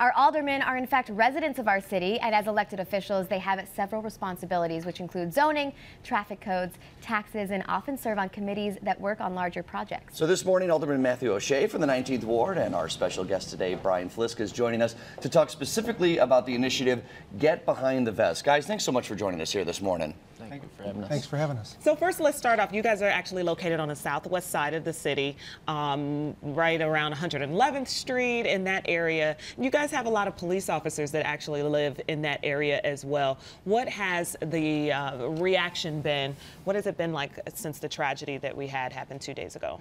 Our aldermen are in fact residents of our city, and as elected officials, they have several responsibilities, which include zoning, traffic codes, taxes, and often serve on committees that work on larger projects. So this morning, Alderman Matthew O'Shea from the 19th Ward and our special guest today, Brian Fliske, is joining us to talk specifically about the initiative, Get Behind the Vest. Guys, thanks so much for joining us here this morning. Thank you for having us. Thanks for having us. So first, let's start off. You guys are actually located on the southwest side of the city, right around 111th Street in that area. You guys have a lot of police officers that actually live in that area as well. What has the reaction been? What has it been like since the tragedy that we had happen 2 days ago?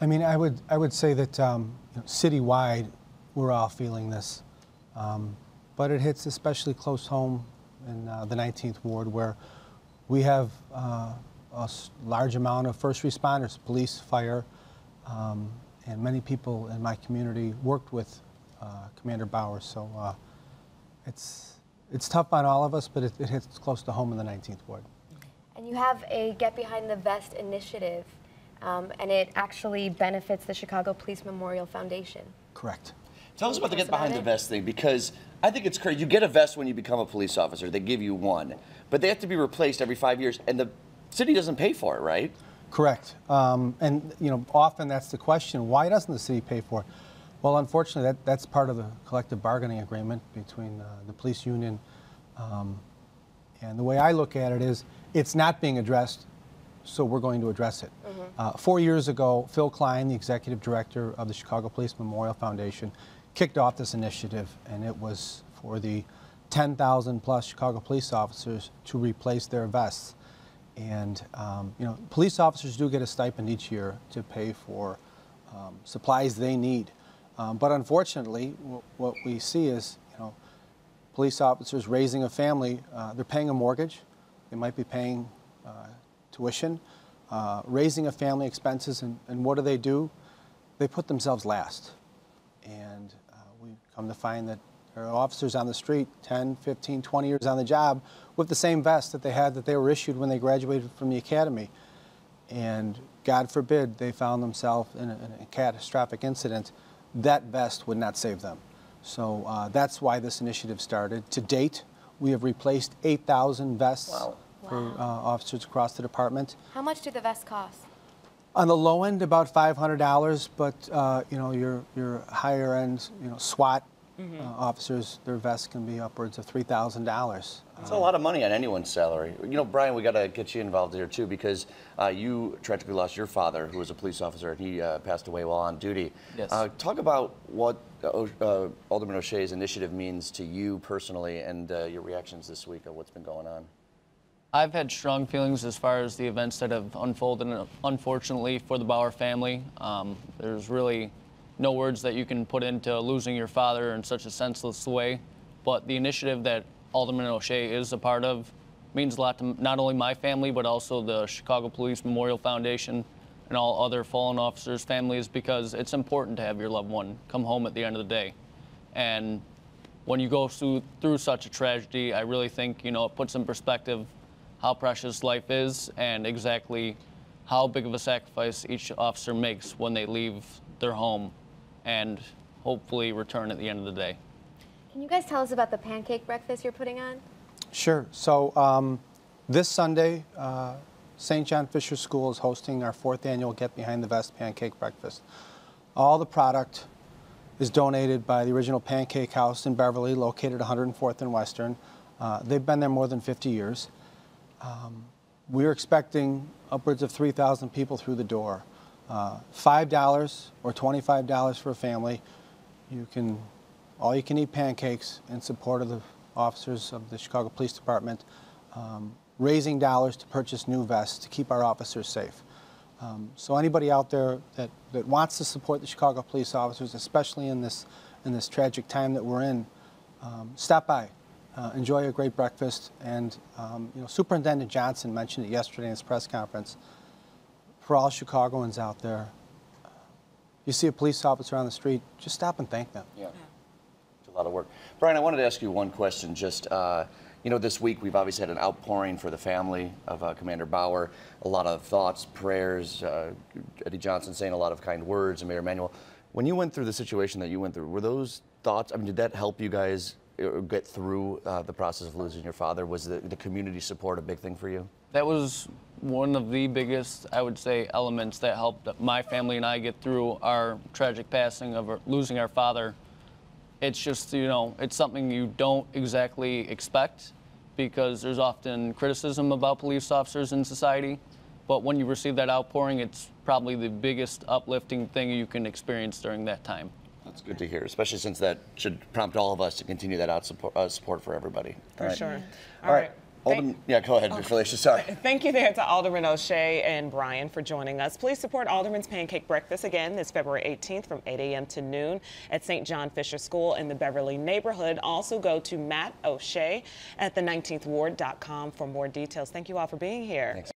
I mean, I would say that citywide, we're all feeling this, but it hits especially close home in the 19th Ward, where we have a large amount of first responders, police, fire, and many people in my community worked with Commander Bauer. So it's tough on all of us, but it hits close to home in the 19th Ward. And you have a Get Behind the Vest initiative, and it actually benefits the Chicago Police Memorial Foundation. Correct. Tell us about the Get Behind the Vest thing, because I think it's crazy. You get a vest when you become a police officer. They give you one, but they have to be replaced every 5 years, and the city doesn't pay for it, right? Correct. And you know, often that's the question: why doesn't the city pay for it? Well, unfortunately, that's part of the collective bargaining agreement between the police union. And the way I look at it is, it's not being addressed, so we're going to address it. Mm-hmm. 4 years ago, Phil Klein, the executive director of the Chicago Police Memorial Foundation, kicked off this initiative, and it was for the 10,000 plus Chicago police officers to replace their vests. And you know, police officers do get a stipend each year to pay for supplies they need. But unfortunately, what we see is, you know, police officers raising a family, they're paying a mortgage, they might be paying tuition, raising a family, expenses, and what do? They put themselves last. And we come to find that there are officers on the street 10, 15, 20 years on the job with the same vest that they had that they were issued when they graduated from the academy. And God forbid they found themselves in a catastrophic incident, that vest would not save them. So that's why this initiative started. To date, we have replaced 8,000 vests. Wow. For officers across the department. How much do the vests cost? On the low end, about $500, but you know, your higher end, you know, SWAT officers, their vests can be upwards of $3,000. That's a lot of money on anyone's salary. You know, Brian, we got to get you involved here too, because you tragically lost your father, who was a police officer, and he passed away while on duty. Yes. Talk about what Alderman O'Shea's initiative means to you personally, and your reactions this week on what's been going on. I've had strong feelings as far as the events that have unfolded, unfortunately, for the Bauer family. There's really no words that you can put into losing your father in such a senseless way. But the initiative that Alderman O'Shea is a part of means a lot to not only my family, but also the Chicago Police Memorial Foundation and all other fallen officers' families, because it's important to have your loved one come home at the end of the day. And when you go through such a tragedy, I really think, you know, it puts in perspective how precious life is and exactly how big of a sacrifice each officer makes when they leave their home and hopefully return at the end of the day. Can you guys tell us about the pancake breakfast you're putting on? Sure. So this Sunday, St. John Fisher School is hosting our 4th annual Get Behind the Vest Pancake Breakfast. All the product is donated by the original Pancake House in Beverly, located 104th and Western. They've been there more than 50 years. We're expecting upwards of 3,000 people through the door. $5 or $25 for a family. All you can eat pancakes in support of the officers of the Chicago Police Department, raising dollars to purchase new vests to keep our officers safe. So anybody out there that wants to support the Chicago police officers, especially in this tragic time that we're in, stop by. Enjoy a great breakfast, and you know, Superintendent Johnson mentioned it yesterday in his press conference. For all Chicagoans out there, you see a police officer on the street, just stop and thank them. Yeah, it's a lot of work. Brian, I wanted to ask you one question. Just you know, this week we've obviously had an outpouring for the family of Commander Bauer. A lot of thoughts, prayers. Eddie Johnson saying a lot of kind words, and Mayor Emanuel. When you went through the situation that you went through, were those thoughts? I mean, did that help you guys get through the process of losing your father? Was the community support a big thing for you? That was one of the biggest, I would say, elements that helped my family and I get through our tragic passing of losing our father. It's just, you know, it's something you don't exactly expect because there's often criticism about police officers in society. But when you receive that outpouring, it's probably the biggest uplifting thing you can experience during that time. That's good to hear, especially since that should prompt all of us to continue that out support for everybody. For sure. All right. Yeah, go ahead, Felicia, sorry. Thank you there to Alderman O'Shea and Brian for joining us. Please support Alderman's Pancake Breakfast again this February 18th from 8 a.m. to noon at St. John Fisher School in the Beverly neighborhood. Also go to Matt O'Shea at the19thward.com for more details. Thank you all for being here. Thanks.